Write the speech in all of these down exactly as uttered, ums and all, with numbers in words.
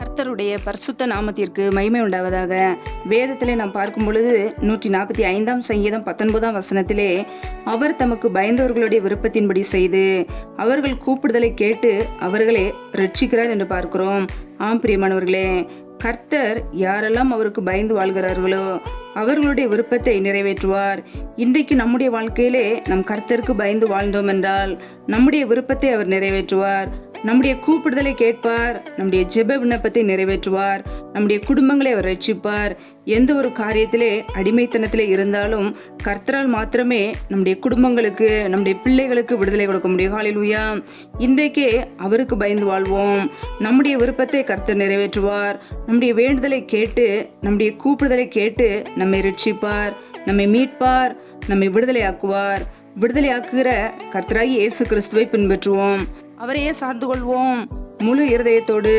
கர்த்தருடைய பரிசுத்த நாமத்திற்கு மகிமை உண்டாவதாக. வேதத்திலே நாம் பார்க்கும் பொழுது நூற்றி நாற்பத்தி ஐந்தாம் சங்கீதம் பத்தொன்பதாம் வசனத்திலே, அவர் தமக்கு பயந்தவர்களுடைய விருப்பத்தின்படி செய்து அவர்கள் கூப்பிடுதலை கேட்டு அவர்களே ரட்சிக்கிறார் என்று பார்க்கிறோம். ஆம் பிரியமானவர்களே, கர்த்தர் யாரெல்லாம் அவருக்கு பயந்து வாழ்கிறார்களோ அவர்களுடைய விருப்பத்தை நிறைவேற்றுவார். இன்றைக்கு நம்முடைய வாழ்க்கையிலே நம் கர்த்தருக்கு பயந்து வாழ்ந்தோம் என்றால் நம்முடைய விருப்பத்தை அவர் நிறைவேற்றுவார். நம்முடைய கூப்பிடுதலை கேட்பார், நம்முடைய ஜெப விண்ணப்பத்தை நிறைவேற்றுவார், நம்முடைய குடும்பங்களை அவர் ரட்சிப்பார். எந்த ஒரு காரியத்திலே அடிமைத்தனத்திலே இருந்தாலும் கர்த்தரால் மாத்திரமே நம்முடைய குடும்பங்களுக்கு, நம்முடைய பிள்ளைகளுக்கு விடுதலை கொடுக்க முடியும். ஹல்லேலூயா! இன்றைக்கே அவருக்கு பயந்து வாழ்வோம். நம்முடைய விருப்பத்தை கர்த்தர் நிறைவேற்றுவார். நம்முடைய வேண்டுதலை கேட்டு, நம்முடைய கூப்பிடுதலை கேட்டு நம்மை ரட்சிப்பார், நம்மை மீட்பார், நம்மை விடுதலையாக்குவார். விடுதலையாக்குகிற கர்த்தராகி இயேசு கிறிஸ்துவை பின்பற்றுவோம், அவரையே சார்ந்து கொள்வோம். முழு இருதயத்தோடு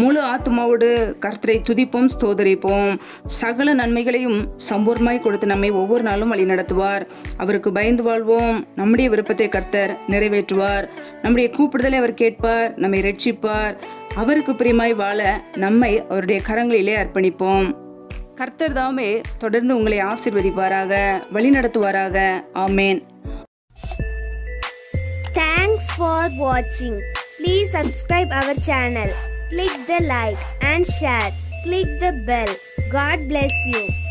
முழு ஆத்மாவோடு கர்த்தரை துதிப்போம், ஸ்தோதரிப்போம். சகல நன்மைகளையும் சம்பூர்ணமாய் கொடுத்து நம்மை ஒவ்வொரு நாளும் வழி நடத்துவார். அவருக்கு பயந்து வாழ்வோம். நம்முடைய விருப்பத்தை கர்த்தர் நிறைவேற்றுவார். நம்முடைய கூப்பிடுதலை அவர் கேட்பார், நம்மை ரட்சிப்பார். அவருக்கு பிரியமாய் வாழ நம்மை அவருடைய கரங்களிலே அர்ப்பணிப்போம். கர்த்தர் தாமே தொடர்ந்து உங்களை ஆசீர்வதிப்பாராக, வழி நடத்துவாராக. ஆமேன். Thanks for watching. Please subscribe our channel. Click the like and share. Click the bell. God bless you.